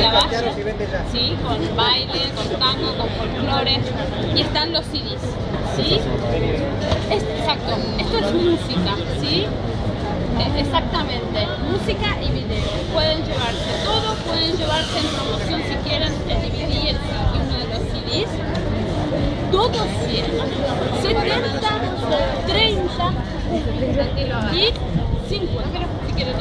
la base, ¿sí? Con baile, con tango, con folclore, y están los CDs, ¿sí? Exacto, esto es música, ¿sí? Exactamente, música y video. Pueden llevarse todo, pueden llevarse en promoción si quieren el DVD y uno de los CDs. Todos 100, 70, 30 y 50.